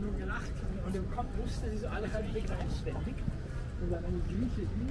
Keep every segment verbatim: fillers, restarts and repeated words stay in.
nur gelacht und im Kopf wusste sie so alle halbwegs anständig. Und dann eine Grieche hin.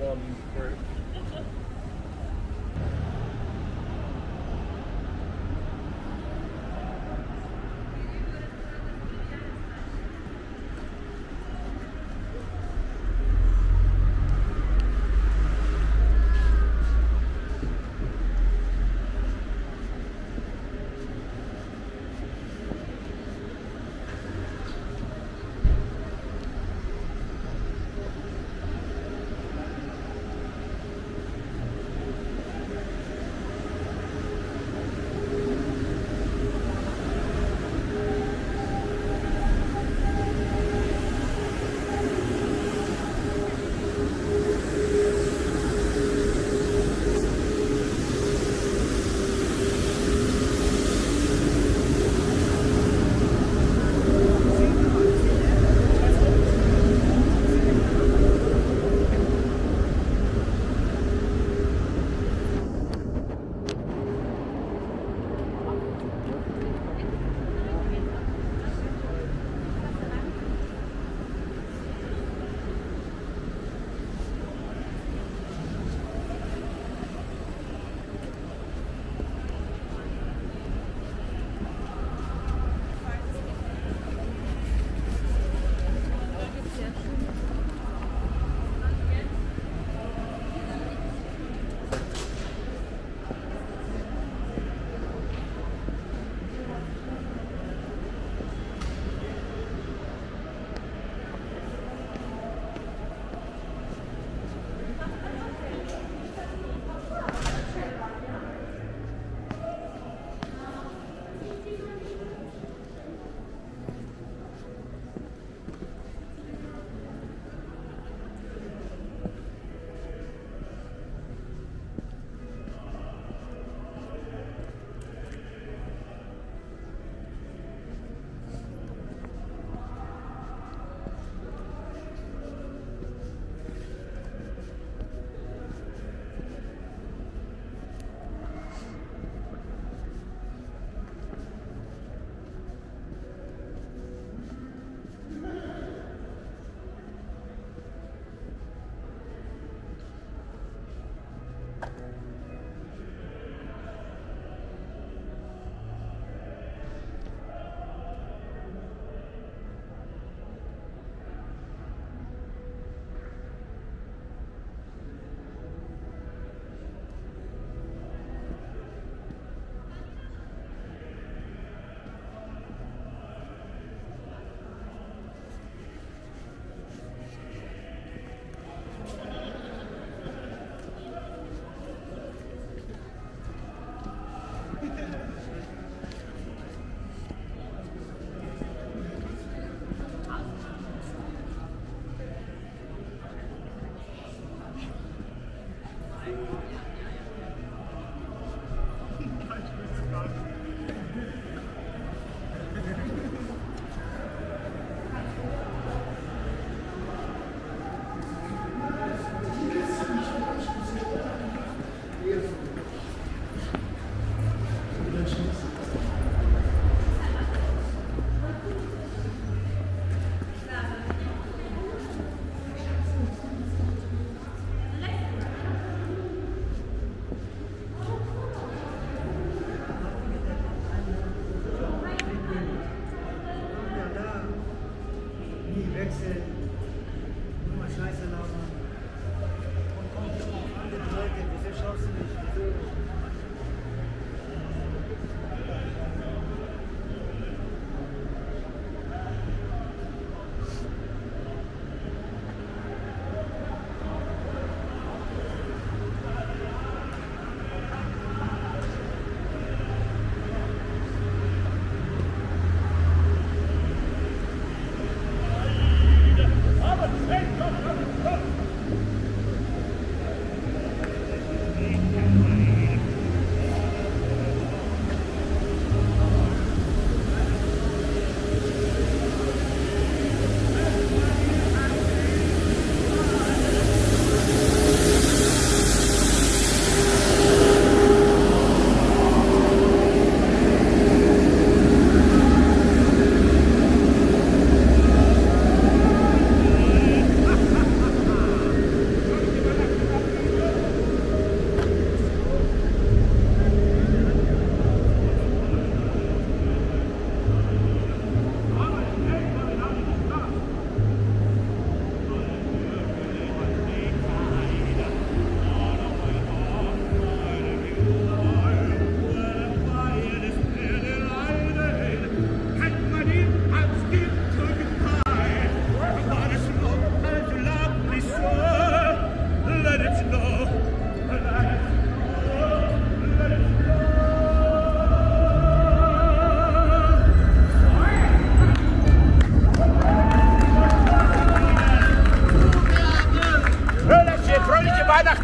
while you work.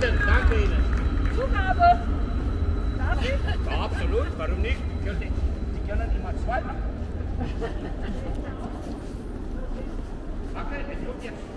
Danke, danke Ihnen. Zugabe. Darf ich? Ja, absolut, warum nicht? Die können, die können immer zwei machen. Wackel, es kommt jetzt.